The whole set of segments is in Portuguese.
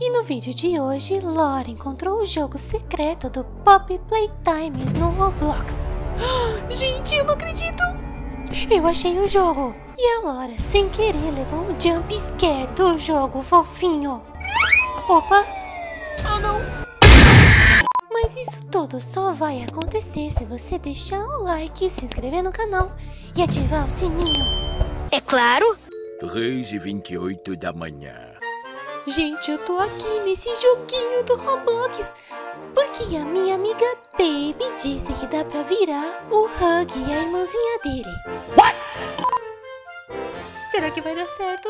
E no vídeo de hoje, Laura encontrou o jogo secreto do Poppy Playtime no Roblox. Gente, eu não acredito! Eu achei o jogo! E a Laura, sem querer, levou um jump scare do jogo fofinho. Opa! Oh, não! Mas isso tudo só vai acontecer se você deixar o like, se inscrever no canal e ativar o sininho. É claro! 3h28 da manhã. Gente, eu tô aqui nesse joguinho do Roblox porque a minha amiga Baby disse que dá pra virar o Huggy e a irmãzinha dele. What? Será que vai dar certo?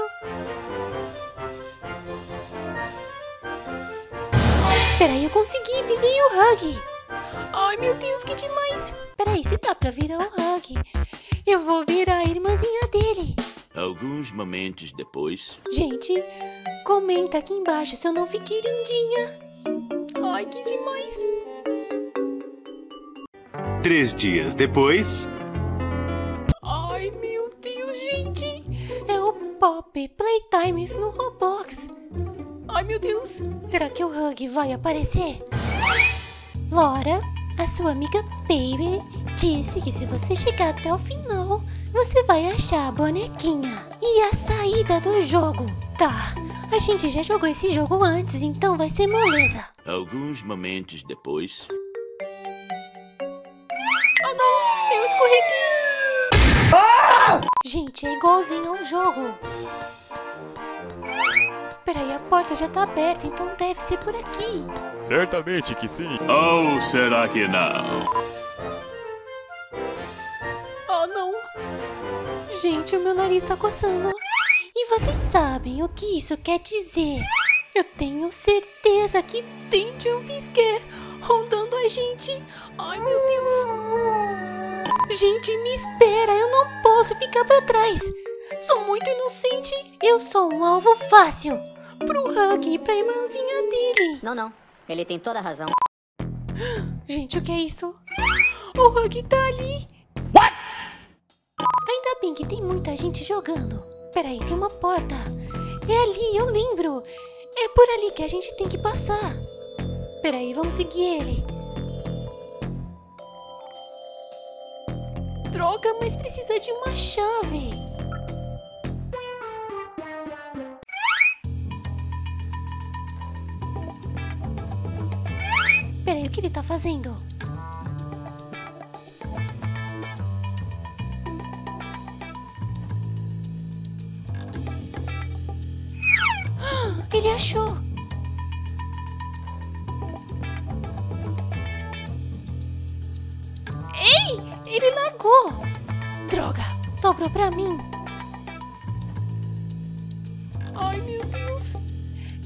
Peraí, eu consegui, virei o Huggy. Ai, meu Deus, que demais. Peraí, se dá pra virar o Huggy, eu vou virar a irmãzinha dele. Alguns momentos depois... Gente... Comenta aqui embaixo se eu não fiquei lindinha. Ai, que demais. 3 dias depois... Ai, meu Deus, gente. É o Poppy Playtime no Roblox. Ai, meu Deus. Será que o Huggy vai aparecer? Laura, a sua amiga Baby, disse que se você chegar até o final, você vai achar a bonequinha e a saída do jogo. Tá. A gente já jogou esse jogo antes, então vai ser moleza. Alguns momentos depois... Ah, não! Eu escorreguei! Ah! Gente, é igualzinho ao jogo. Peraí, a porta já tá aberta, então deve ser por aqui. Certamente que sim. Ou será que não? Ah, não! Gente, o meu nariz tá coçando. E vocês sabem o que isso quer dizer? Eu tenho certeza que tem jumpscare rondando a gente. Ai, meu Deus. Gente, me espera. Eu não posso ficar pra trás. Sou muito inocente. Eu sou um alvo fácil pro Huggy e pra irmãzinha dele. Não, não. Ele tem toda a razão. Gente, o que é isso? O Huggy tá ali. What? Ainda bem que tem muita gente jogando. Peraí, tem uma porta. É ali, eu lembro. É por ali que a gente tem que passar. Peraí, vamos seguir ele. Droga, mas precisa de uma chave. Peraí, o que ele tá fazendo? Ele achou! Ei! Ele largou! Droga! Sobrou pra mim! Ai, meu Deus!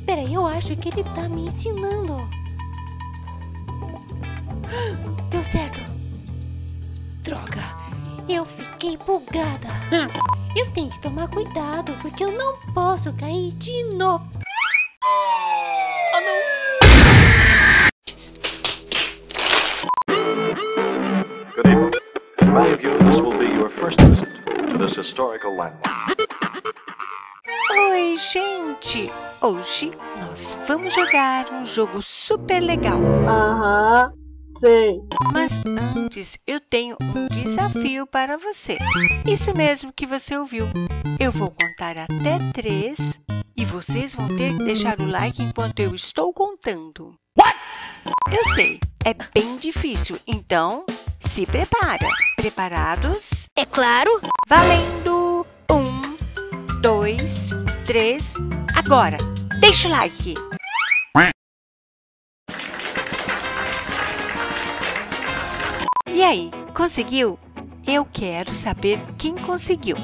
Peraí, eu acho que ele tá me ensinando! Deu certo! Droga! Eu fiquei bugada! Eu tenho que tomar cuidado, porque eu não posso cair de novo! Oi, gente! Hoje nós vamos jogar um jogo super legal. Aham, sim. Mas antes eu tenho um desafio para você. Isso mesmo que você ouviu. Eu vou contar até 3 e vocês vão ter que deixar o like enquanto eu estou contando. What? Eu sei, é bem difícil, então... Se prepara. Preparados? É claro. Valendo. 1, 2, 3. Agora, deixa o like. E aí, conseguiu? Eu quero saber quem conseguiu.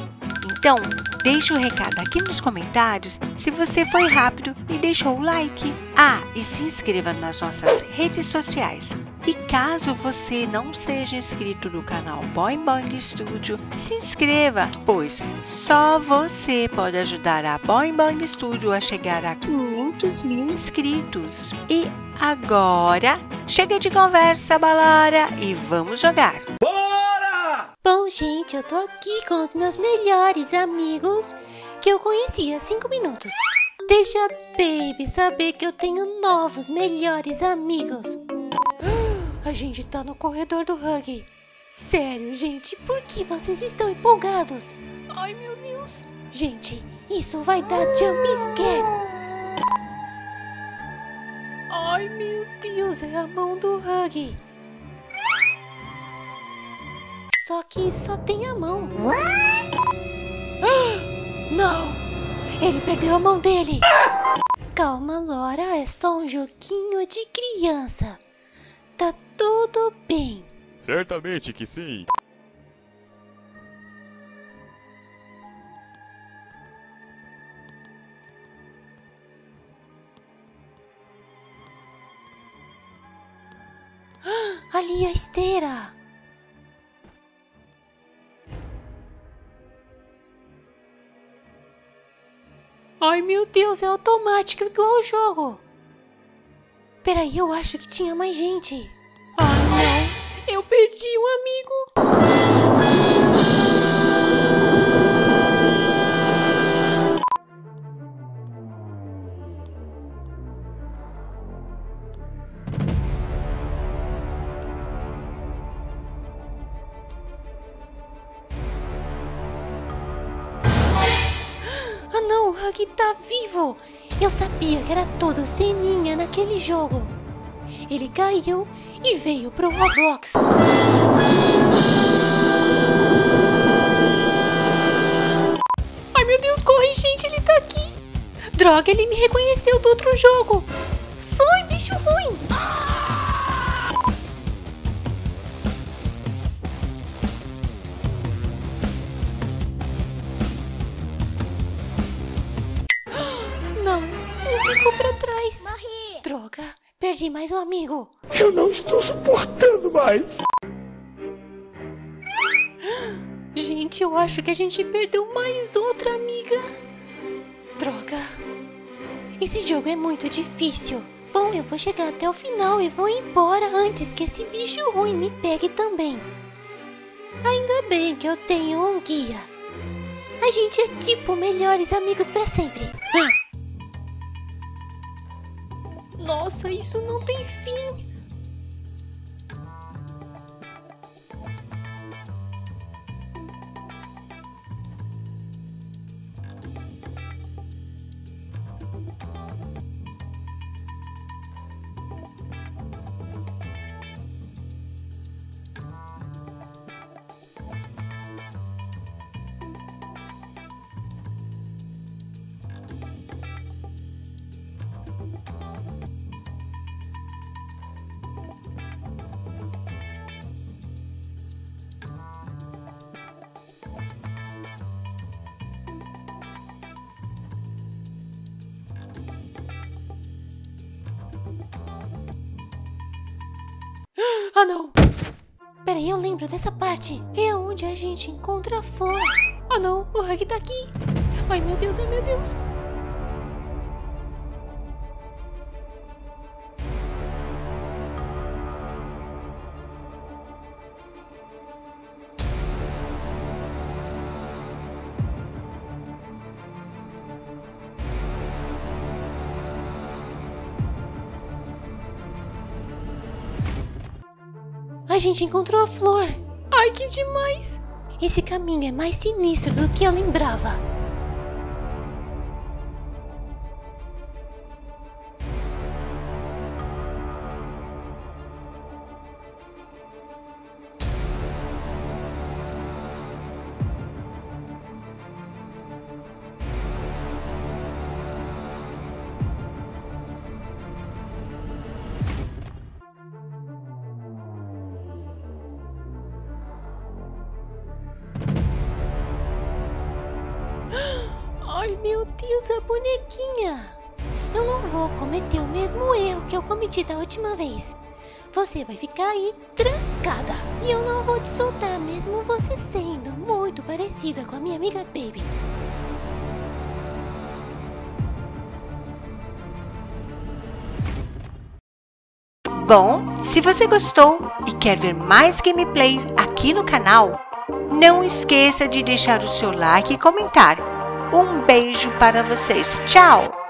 Então, deixa o recado aqui nos comentários se você foi rápido e deixou o like. Ah, e se inscreva nas nossas redes sociais. E caso você não seja inscrito no canal BomBoing Studio, se inscreva, pois só você pode ajudar a BomBoing Studio a chegar a 500.000 inscritos. E agora, chega de conversa, Ballora, e vamos jogar! Bora! Bom, gente, eu tô aqui com os meus melhores amigos que eu conheci há 5 minutos. Deixa a Baby saber que eu tenho novos, melhores amigos. A gente tá no corredor do Huggy. Sério, gente, por que vocês estão empolgados? Ai, meu Deus. Gente, isso vai dar jump scare. Ai, meu Deus, é a mão do Huggy. Só que só tem a mão. Não, ele perdeu a mão dele. Calma, Laura, é só um joguinho de criança. Tá tudo bem. Certamente que sim. Ali a esteira. Ai, meu Deus, é automático igual o jogo. Peraí, eu acho que tinha mais gente. Ah, não. Eu perdi um amigo. Ah, não, o Huggy tá vivo. Eu sabia que era todo ceninha naquele jogo. Ele caiu e veio pro Roblox. Ai, meu Deus, corre, gente, ele tá aqui. Droga, ele me reconheceu do outro jogo. Sai, bicho ruim. Perdi mais um amigo. Eu não estou suportando mais. Gente, eu acho que a gente perdeu mais outra amiga. Droga. Esse jogo é muito difícil. Bom, eu vou chegar até o final e vou embora antes que esse bicho ruim me pegue também. Ainda bem que eu tenho um guia. A gente é tipo melhores amigos para sempre. Nossa, isso não tem fim. Ah, não! Peraí, eu lembro dessa parte. É onde a gente encontra a flor. Ah, não! O Huggy tá aqui! Ai, meu Deus! Ai, meu Deus! A gente encontrou a flor. Ai, que demais! Esse caminho é mais sinistro do que eu lembrava. Ai, meu Deus, a bonequinha! Eu não vou cometer o mesmo erro que eu cometi da última vez. Você vai ficar aí trancada. E eu não vou te soltar, mesmo você sendo muito parecida com a minha amiga Baby. Bom, se você gostou e quer ver mais gameplays aqui no canal, não esqueça de deixar o seu like e comentário. Um beijo para vocês. Tchau!